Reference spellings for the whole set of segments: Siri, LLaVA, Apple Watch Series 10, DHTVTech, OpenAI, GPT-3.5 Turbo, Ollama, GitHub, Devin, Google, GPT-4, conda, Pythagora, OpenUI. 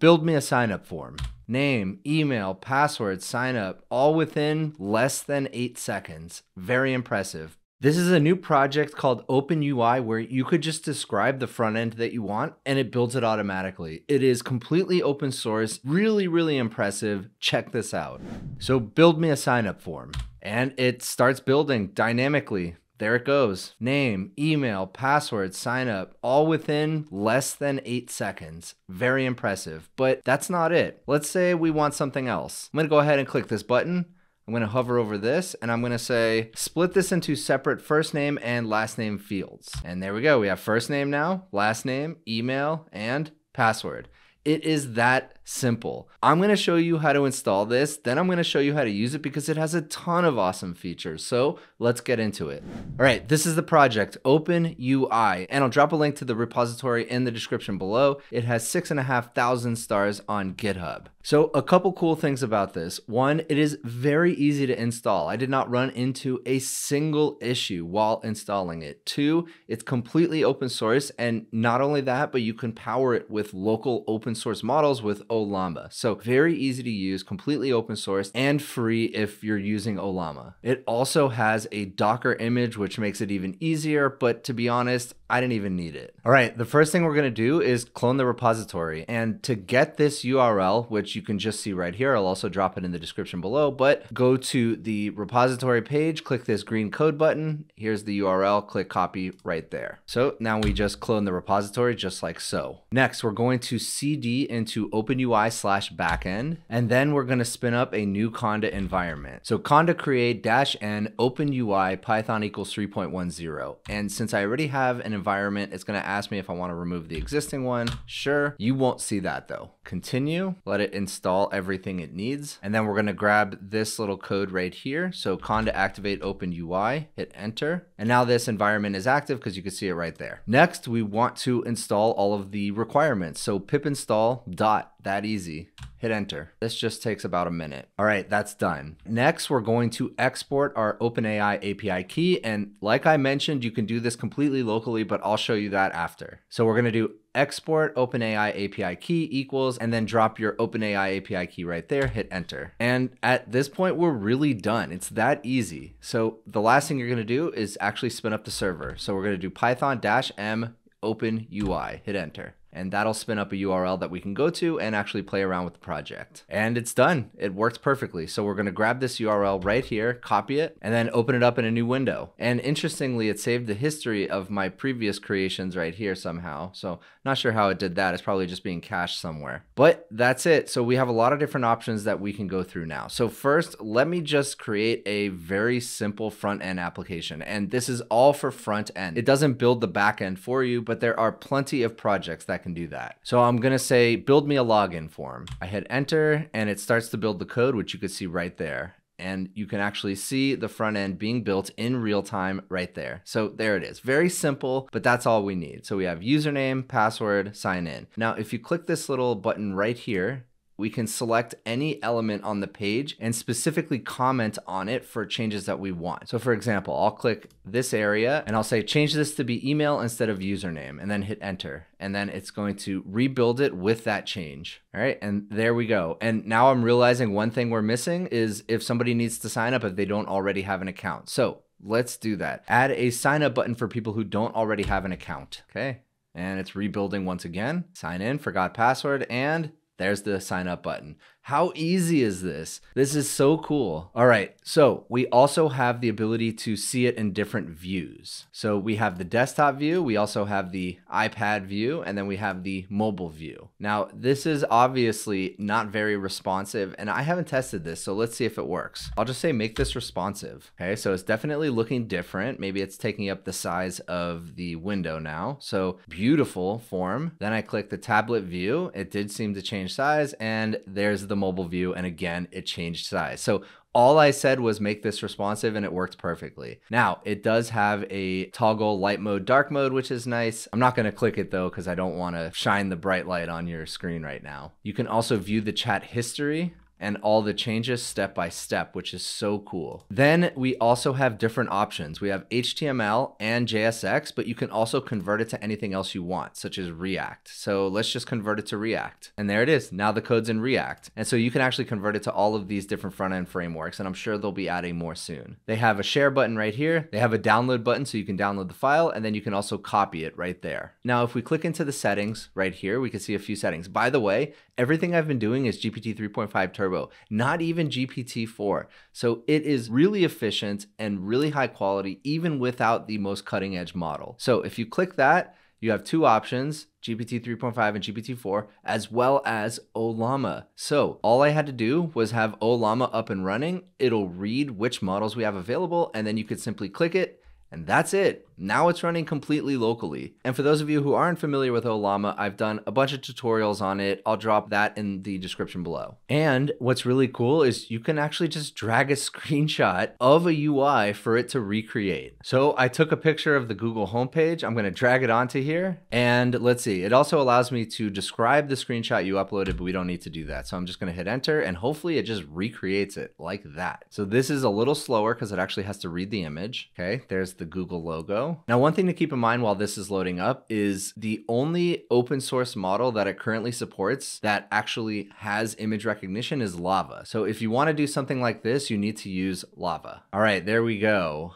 Build me a sign-up form. Name, email, password, sign-up, all within less than 8 seconds. Very impressive. This is a new project called OpenUI where you could just describe the front end that you want and it builds it automatically. It is completely open source, really, really impressive. Check this out. So build me a sign-up form, and it starts building dynamically. There it goes. Name, email, password, sign up, all within less than 8 seconds. Very impressive, but that's not it. Let's say we want something else. I'm gonna go ahead and click this button. I'm gonna hover over this and I'm gonna say, split this into separate first name and last name fields. And there we go, we have first name now, last name, email, and password. It is that simple. I'm gonna show you how to install this, then I'm gonna show you how to use it because it has a ton of awesome features. So let's get into it. All right, this is the project, OpenUI, and I'll drop a link to the repository in the description below. It has 6,500 stars on GitHub. So a couple cool things about this. One, it is very easy to install. I did not run into a single issue while installing it. Two, it's completely open source, and not only that, but you can power it with local open source models with Ollama. So very easy to use, completely open source, and free if you're using Ollama. It also has a Docker image, which makes it even easier, but to be honest, I didn't even need it. All right, the first thing we're gonna do is clone the repository. And to get this URL, which you can just see right here, I'll also drop it in the description below, but go to the repository page, click this green code button. Here's the URL, click copy right there. So now we just clone the repository just like so. Next, we're going to CD into OpenUI/backend, and then we're gonna spin up a new conda environment. So conda create -n OpenUI Python equals 3.10. And since I already have an environment, it's gonna ask me if I wanna remove the existing one. Sure, you won't see that though. Continue, let it install everything it needs. And then we're gonna grab this little code right here. So conda activate OpenUI, hit enter. And now this environment is active because you can see it right there. Next, we want to install all of the requirements. So pip install dot, that easy. Hit enter. This just takes about a minute. All right, that's done. Next, we're going to export our OpenAI API key. And like I mentioned, you can do this completely locally, but I'll show you that after. So we're gonna do export OpenAI API key equals, and then drop your OpenAI API key right there, hit enter. And at this point, we're really done. It's that easy. So the last thing you're gonna do is actually spin up the server. So we're gonna do Python -m OpenUI, hit enter. And that'll spin up a URL that we can go to and actually play around with the project. And it's done, it works perfectly. So we're gonna grab this URL right here, copy it, and then open it up in a new window. And interestingly, it saved the history of my previous creations right here somehow. So not sure how it did that, it's probably just being cached somewhere. But that's it, so we have a lot of different options that we can go through now. So first, let me just create a very simple front end application. And this is all for front end. It doesn't build the back end for you, but there are plenty of projects that can do that. So I'm gonna say, build me a login form. I hit enter and it starts to build the code, which you could see right there. And you can actually see the front end being built in real time right there. So there it is, very simple, but that's all we need. So we have username, password, sign in. Now, if you click this little button right here, we can select any element on the page and specifically comment on it for changes that we want. So for example, I'll click this area and I'll say, change this to be email instead of username, and then hit enter. And then it's going to rebuild it with that change. All right, and there we go. And now I'm realizing one thing we're missing is if somebody needs to sign up if they don't already have an account. So let's do that. Add a sign up button for people who don't already have an account. Okay, and it's rebuilding once again. Sign in, forgot password, and there's the sign up button. How easy is this? This is so cool. All right, so we also have the ability to see it in different views. So we have the desktop view, we also have the iPad view, and then we have the mobile view. Now, this is obviously not very responsive, and I haven't tested this, so let's see if it works. I'll just say make this responsive. Okay, so it's definitely looking different. Maybe it's taking up the size of the window now. So beautiful form. Then I click the tablet view. It did seem to change size, and there's the mobile view, and again it changed size. So all I said was make this responsive and it worked perfectly. Now it does have a toggle light mode, dark mode, which is nice. I'm not gonna click it though, because I don't wanna shine the bright light on your screen right now. You can also view the chat history. and all the changes step by step, which is so cool. Then we also have different options. We have HTML and JSX, but you can also convert it to anything else you want, such as React. So let's just convert it to React. And there it is. Now the code's in React. And so you can actually convert it to all of these different front-end frameworks, and I'm sure they'll be adding more soon. They have a share button right here. They have a download button so you can download the file, and then you can also copy it right there. Now, if we click into the settings right here, we can see a few settings. By the way, everything I've been doing is GPT 3.5 Turbo. Not even GPT-4. So it is really efficient and really high quality, even without the most cutting edge model. So if you click that, you have two options, GPT 3.5 and GPT-4, as well as Ollama. So all I had to do was have Ollama up and running. It'll read which models we have available, and then you could simply click it, and that's it. Now it's running completely locally. And for those of you who aren't familiar with Ollama, I've done a bunch of tutorials on it. I'll drop that in the description below. And what's really cool is you can actually just drag a screenshot of a UI for it to recreate. So I took a picture of the Google homepage. I'm gonna drag it onto here. And let's see, it also allows me to describe the screenshot you uploaded, but we don't need to do that. So I'm just gonna hit enter, and hopefully it just recreates it like that. So this is a little slower because it actually has to read the image. Okay, there's the Google logo. Now, one thing to keep in mind while this is loading up is the only open source model that it currently supports that actually has image recognition is LLaVA. So if you want to do something like this, you need to use LLaVA. All right, there we go.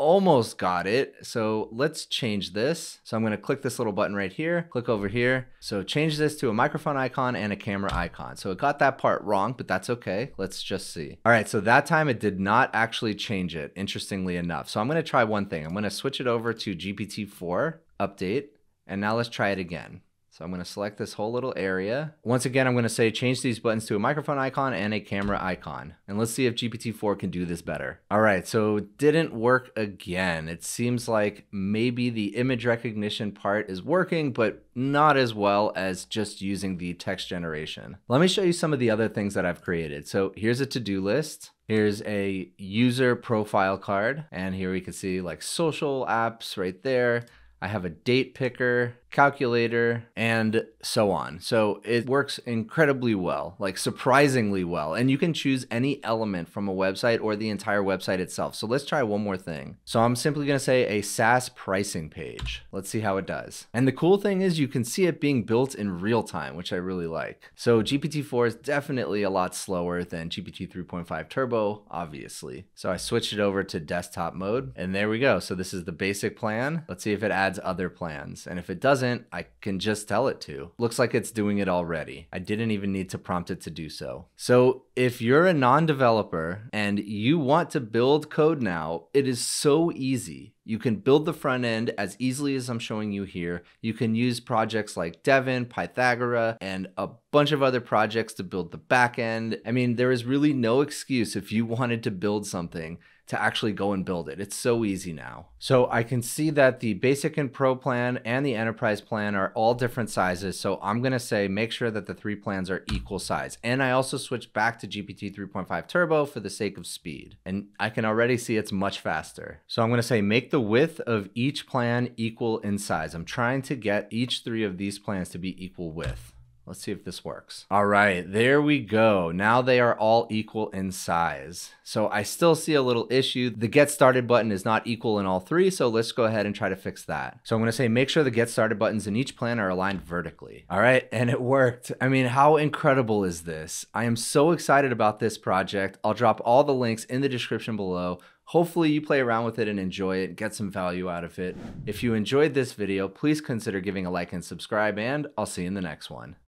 Almost got it. So let's change this. So I'm going to click this little button right here, click over here. So change this to a microphone icon and a camera icon. So it got that part wrong, but that's okay. Let's just see. All right. So that time it did not actually change it, interestingly enough. So I'm going to try one thing. I'm going to switch it over to GPT-4 update. And now let's try it again. So I'm going to select this whole little area. Once again, I'm going to say change these buttons to a microphone icon and a camera icon. And let's see if GPT-4 can do this better. All right, so it didn't work again. It seems like maybe the image recognition part is working, but not as well as just using the text generation. Let me show you some of the other things that I've created. So here's a to-do list. Here's a user profile card. And here we can see like social apps right there. I have a date picker, calculator, and so on. So it works incredibly well, like surprisingly well. And you can choose any element from a website or the entire website itself. So let's try one more thing. So I'm simply gonna say a SaaS pricing page. Let's see how it does. And the cool thing is you can see it being built in real time, which I really like. So GPT-4 is definitely a lot slower than GPT 3.5 Turbo, obviously. So I switched it over to desktop mode, and there we go. So this is the basic plan. Let's see if it adds other plans. And if it does, I can just tell it to. Looks like it's doing it already. I didn't even need to prompt it to do so. So if you're a non-developer and you want to build code now, it is so easy. You can build the front end as easily as I'm showing you here. You can use projects like Devin, Pythagora, and a bunch of other projects to build the back end. I mean, there is really no excuse if you wanted to build something to actually go and build it. It's so easy now. So I can see that the basic and pro plan and the enterprise plan are all different sizes. So I'm gonna say, make sure that the three plans are equal size. And I also switched back to GPT 3.5 Turbo for the sake of speed. And I can already see it's much faster. So I'm gonna say, make the width of each plan equal in size. I'm trying to get each three of these plans to be equal width. Let's see if this works. All right, there we go. Now they are all equal in size. So I still see a little issue. The get started button is not equal in all three. So let's go ahead and try to fix that. So I'm gonna say, make sure the get started buttons in each plan are aligned vertically. All right, and it worked. I mean, how incredible is this? I am so excited about this project. I'll drop all the links in the description below. Hopefully you play around with it and enjoy it, get some value out of it. If you enjoyed this video, please consider giving a like and subscribe, and I'll see you in the next one.